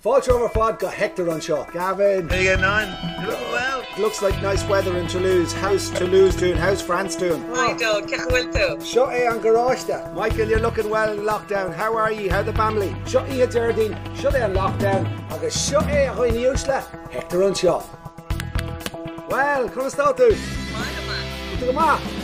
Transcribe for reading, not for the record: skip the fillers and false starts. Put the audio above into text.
Fall Shore Vodka, Hector Anseo. Gavin. How are you getting on? You looking well? It looks like nice weather in Toulouse. How's Toulouse doing? How's France doing? I don't. Shotty and Garashta. Michael, you're looking well in lockdown. How are you? How's the family? Shotty and Derdine. Shotty and lockdown. And Shotty and Hector Anseo. Well, come on, start, dude. Come on.